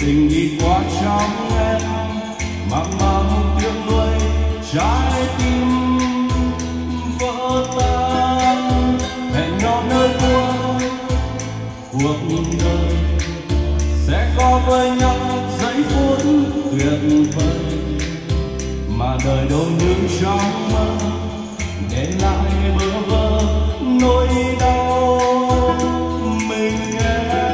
tình đi qua trong em mặc mang tiếc nuối trái tim vỡ tan, hẹn nhau nơi cuối cuộc đời sẽ có với nhau giây phút tuyệt vời mà đời đâu những trong mơ để lại bơ vơ nỗi đau mình nghe.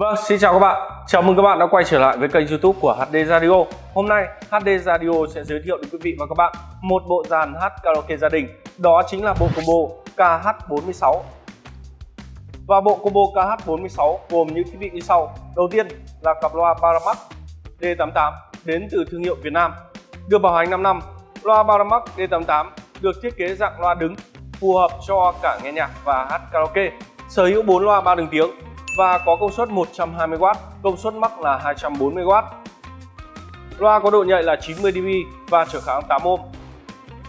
Vâng, xin chào các bạn. Chào mừng các bạn đã quay trở lại với kênh YouTube của HD Radio. Hôm nay HD Radio sẽ giới thiệu đến quý vị và các bạn một bộ dàn hát karaoke gia đình. Đó chính là bộ combo KH46. Và bộ combo KH46 gồm những thiết bị như sau. Đầu tiên là cặp loa Paramax D88 đến từ thương hiệu Việt Nam, được bảo hành 5 năm. Loa Paramax D88 được thiết kế dạng loa đứng, phù hợp cho cả nghe nhạc và hát karaoke. Sở hữu 4 loa 3 đường tiếng và có công suất 120W, công suất max là 240W. Loa có độ nhạy là 90 dB và trở kháng 8 ohm.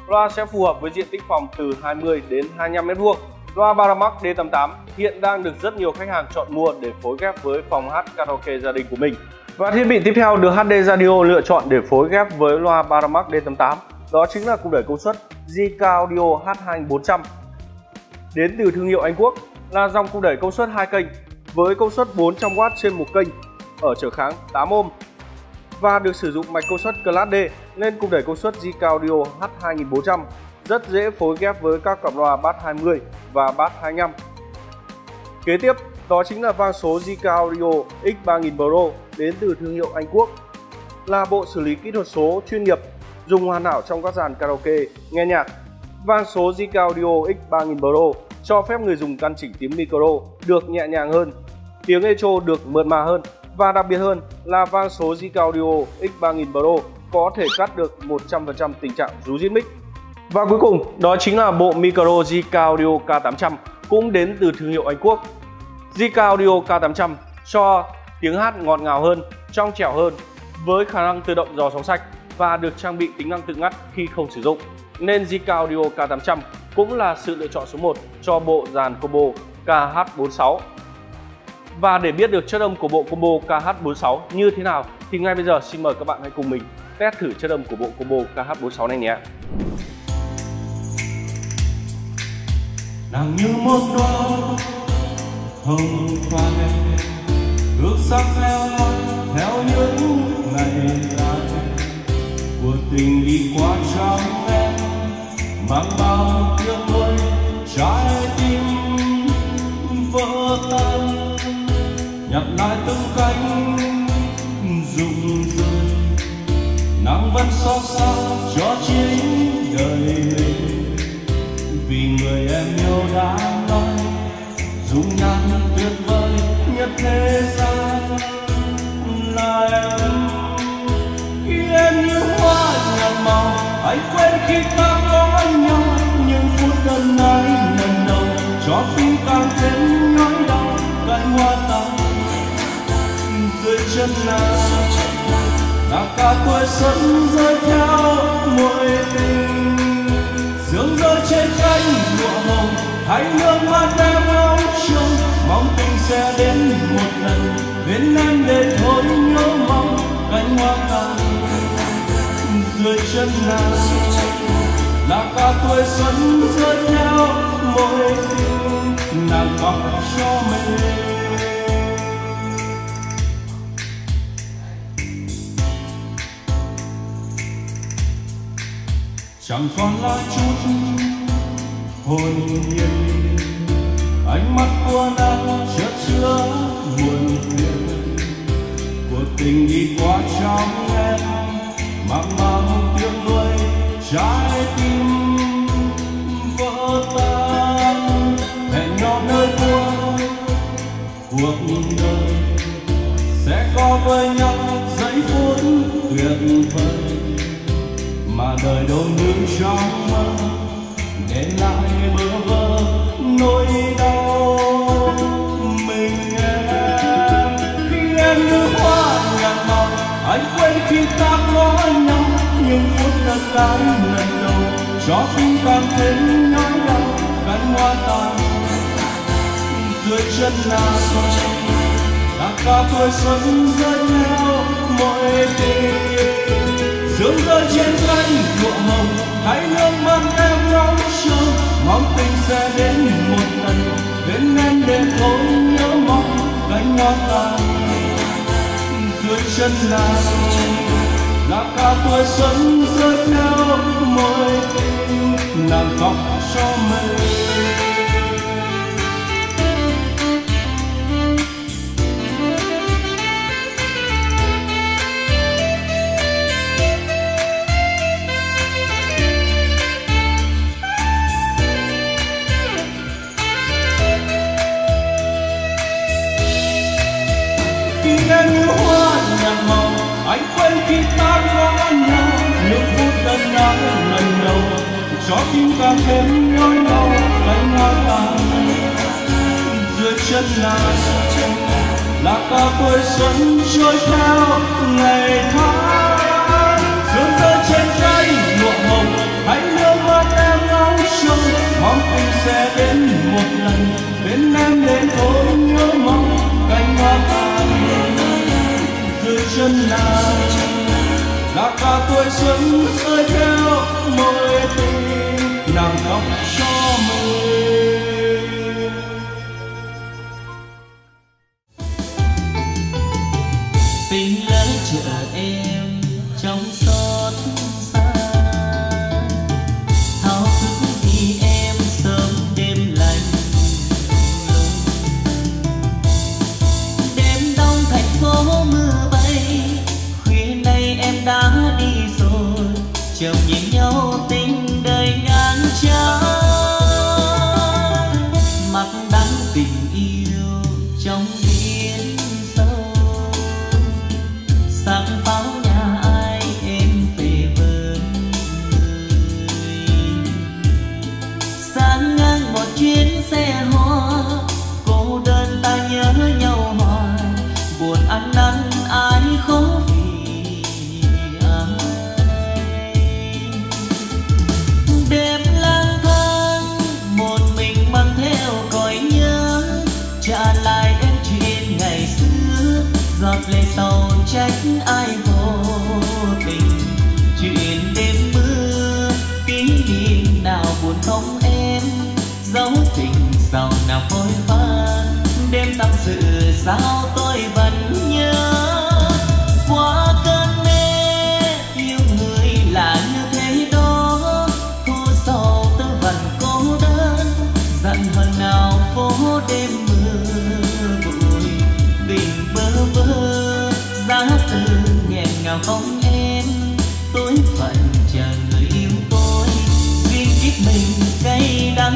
Loa sẽ phù hợp với diện tích phòng từ 20 đến 25 m2. Loa Paramax D88 hiện đang được rất nhiều khách hàng chọn mua để phối ghép với phòng hát karaoke gia đình của mình. Và thiết bị tiếp theo được HD Radio lựa chọn để phối ghép với loa Paramax D88 đó chính là cục đẩy công suất G-K Audio H2400 đến từ thương hiệu Anh Quốc, là dòng cục đẩy công suất 2 kênh với công suất 400W trên một kênh ở trở kháng 8 ohm và được sử dụng mạch công suất Class D lên cục đẩy công suất Zika Audio H2400, rất dễ phối ghép với các cặp loa bass 20 và bass 25. Kế tiếp đó chính là vang số Zika Audio X3000 Pro đến từ thương hiệu Anh Quốc, là bộ xử lý kỹ thuật số chuyên nghiệp dùng hoàn hảo trong các dàn karaoke nghe nhạc. Vang số Zika Audio X3000 Pro cho phép người dùng căn chỉnh tiếng micro được nhẹ nhàng hơn, tiếng echo được mượt mà hơn, và đặc biệt hơn là vang số Zika Audio X3000 Pro có thể cắt được 100% tình trạng rú rít mic. Và cuối cùng đó chính là bộ micro Zika Audio K800 cũng đến từ thương hiệu Anh Quốc. Zika Audio K800 cho tiếng hát ngọt ngào hơn, trong trẻo hơn với khả năng tự động dò sóng sạch và được trang bị tính năng tự ngắt khi không sử dụng, nên Zika Audio K800 cũng là sự lựa chọn số 1 cho bộ dàn combo KH46. Và để biết được chất âm của bộ combo KH46 như thế nào thì ngay bây giờ xin mời các bạn hãy cùng mình test thử chất âm của bộ combo KH46 này nhé. Nàng như một đóa hồng phai ước sắc theo những ngày dài của tình đi qua trong em mang bao tiếc nuối trái tim vỡ tan, nhặt lại từng cánh rụng rơi, nắng vẫn xót xa cho chính đời mình vì người em yêu đã nói dung nhan tuyệt vời nhất thế gian là em. Khi em như hoa nhạt màu anh quên khi ta có nhau, nhưng phút đơn nay lần đầu cho phim càng thêm nỗi đau cạnh hoa tàn dưới chân nàng là cả tuổi xuân rơi theo mỗi tình sương rơi trên cánh lụa hồng hay nước mắt em áo trông mong tình sẽ đến một lần bên em để thôi nhớ mong cánh hoa tàn dưới chân nàng là cả tuổi xuân rơi theo mỗi tình nàng khóc cho mình. Chẳng còn là chút hồn nhiên, ánh mắt của nàng chợt chứa buồn phiền, cuộc tình đi qua trong em mang tiếng nuối trái tim vỡ tan, hẹn nhau nơi cuối cuộc đời sẽ có với nhau giây phút tuyệt vời mà đời đâu những trong mơ để lại bơ vơ nỗi đau mình nghe. Khi em như hoa nhạt màu anh quên khi ta có nhau, nhưng phút lần lại lần đầu cho phim càng thêm nỗi đau ta dưới chân nàng là ca tuổi xuân dẫn nhau mọi tình sương rơi trên cánh lụa hồng, hãy nước mắt em nóng trông mong tình sẽ đến một lần bên em để thôi nhớ mong cánh hoa ta dưới chân nàng là ca tuổi xuân dẫn nhau mọi tình làm khóc cho mình. Anh quên khi ta có nhau những phút đơn giản lần đầu cho tim càng thêm nỗi đau cánh hoa tàn dưới chân là ca tuổi xuân trôi theo ngày tháng sương rơi trên cánh lụa hồng hãy nước mắt em ngóng trông mong tình sẽ đến một lần bên em đến thôi nhớ mong cánh hoa tàn dưới chân là cả tuổi xuân rơi theo mỗi tình nàng khóc cho mình. Tình lỡ chờ em trong xót xa thao thức thì em sớm đêm lạnh đêm đông thành phố mưa đã đi rồi chồng nhìn nhau tình đời ngang trái mặt đắng tình yêu trong biển sâu sắc pháo nhà ai em về bên người sáng ngang một chuyến xe hoa cô đơn ta nhớ nhau hoài buồn ăn năn ai khó lệ sầu trách ai vô tình chuyện đêm mưa kỷ niệm nào buồn không em dấu tình giàu nào phôi pha đêm tâm sự sao tôi vẫn nhớ quá cơn mê yêu người là như thế đó thu sầu tư vẫn cô đơn giận hờn nào phố đêm nào không em tôi phận chờ người yêu tôi duyên kiếp mình cay đắng.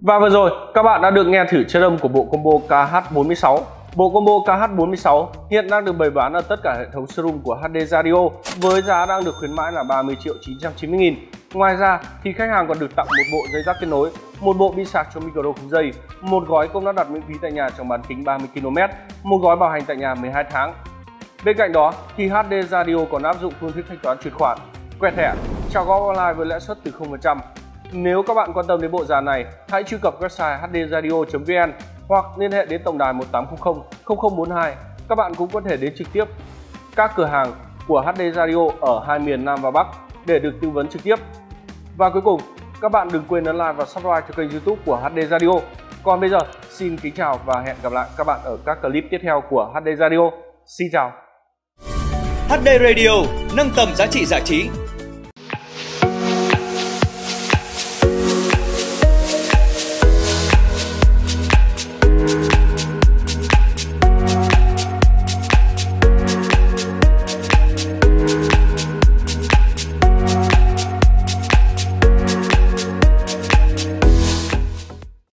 Và vừa rồi các bạn đã được nghe thử chất âm của bộ combo KH46. Bộ combo KH46 hiện đang được bày bán ở tất cả hệ thống showroom của HD Radio với giá đang được khuyến mãi là 30.990.000. Ngoài ra thì khách hàng còn được tặng một bộ dây rác kết nối, một bộ bi sạc cho micro không dây, một gói công tác đặt miễn phí tại nhà trong bán kính 30 km, một gói bảo hành tại nhà 12 tháng. Bên cạnh đó thì HD Radio còn áp dụng phương thức thanh toán chuyển khoản, quẹt thẻ, trả góp online với lãi suất từ 0%. Nếu các bạn quan tâm đến bộ dàn này, hãy truy cập website hdradio.vn hoặc liên hệ đến tổng đài 1800 0042. Các bạn cũng có thể đến trực tiếp các cửa hàng của HD Radio ở hai miền Nam và Bắc để được tư vấn trực tiếp. Và cuối cùng, các bạn đừng quên ấn like và subscribe cho kênh YouTube của HD Radio. Còn bây giờ, xin kính chào và hẹn gặp lại các bạn ở các clip tiếp theo của HD Radio. Xin chào! HD Radio nâng tầm giá trị giải trí.